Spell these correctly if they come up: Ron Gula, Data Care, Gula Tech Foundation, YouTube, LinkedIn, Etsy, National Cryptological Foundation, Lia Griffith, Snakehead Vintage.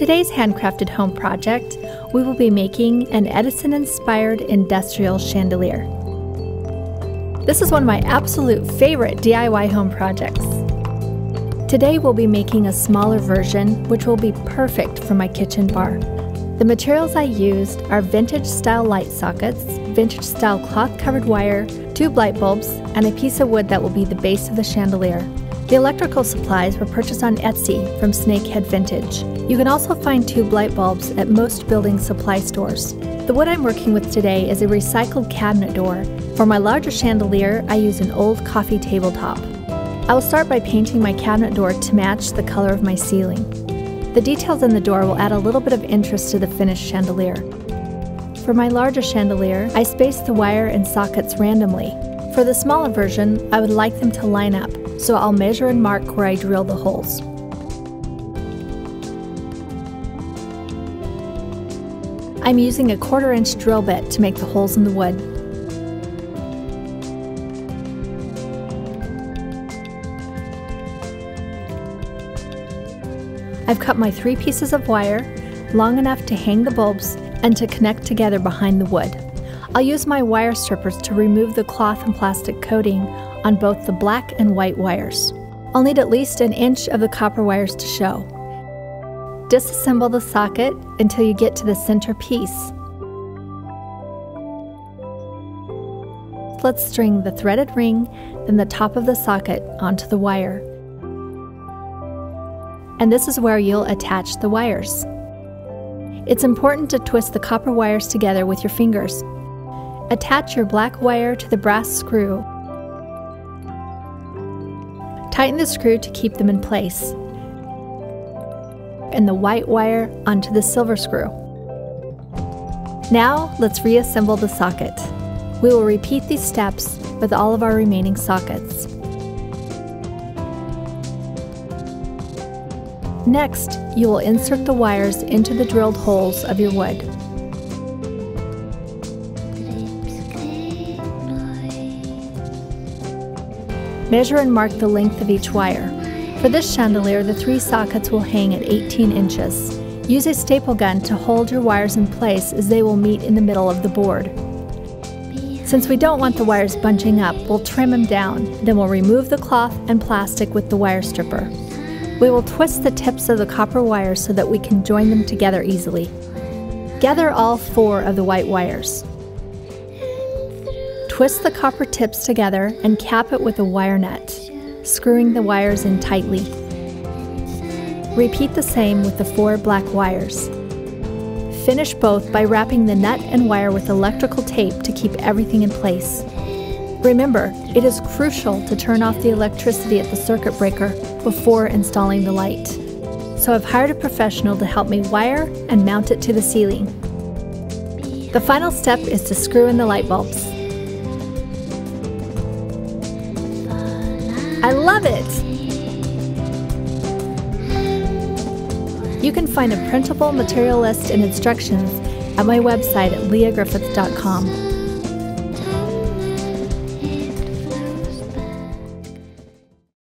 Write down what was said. today's handcrafted home project, we will be making an Edison-inspired industrial chandelier. This is one of my absolute favorite DIY home projects. Today we'll be making a smaller version, which will be perfect for my kitchen bar. The materials I used are vintage-style light sockets, vintage-style cloth-covered wire, tube light bulbs, and a piece of wood that will be the base of the chandelier. The electrical supplies were purchased on Etsy from Snakehead Vintage. You can also find tube light bulbs at most building supply stores. The wood I'm working with today is a recycled cabinet door. For my larger chandelier, I use an old coffee tabletop. I will start by painting my cabinet door to match the color of my ceiling. The details in the door will add a little bit of interest to the finished chandelier. For my larger chandelier, I spaced the wire and sockets randomly. For the smaller version, I would like them to line up, so I'll measure and mark where I drill the holes. I'm using a 1/4-inch drill bit to make the holes in the wood. I've cut my 3 pieces of wire long enough to hang the bulbs and to connect together behind the wood. I'll use my wire strippers to remove the cloth and plastic coating on both the black and white wires. I'll need at least 1 inch of the copper wires to show. Disassemble the socket until you get to the center piece. Let's string the threaded ring, then the top of the socket onto the wire. And this is where you'll attach the wires. It's important to twist the copper wires together with your fingers. Attach your black wire to the brass screw. Tighten the screw to keep them in place, and the white wire onto the silver screw. Now let's reassemble the socket. We will repeat these steps with all of our remaining sockets. Next, you will insert the wires into the drilled holes of your wood. Measure and mark the length of each wire. For this chandelier, the 3 sockets will hang at 18 inches. Use a staple gun to hold your wires in place as they will meet in the middle of the board. Since we don't want the wires bunching up, we'll trim them down. Then we'll remove the cloth and plastic with the wire stripper. We will twist the tips of the copper wires so that we can join them together easily. Gather all 4 of the white wires. Twist the copper tips together and cap it with a wire nut, screwing the wires in tightly. Repeat the same with the 4 black wires. Finish both by wrapping the nut and wire with electrical tape to keep everything in place. Remember, it is crucial to turn off the electricity at the circuit breaker before installing the light. So I've hired a professional to help me wire and mount it to the ceiling. The final step is to screw in the light bulbs. I love it! You can find a printable material list and instructions at my website at liagriffith.com.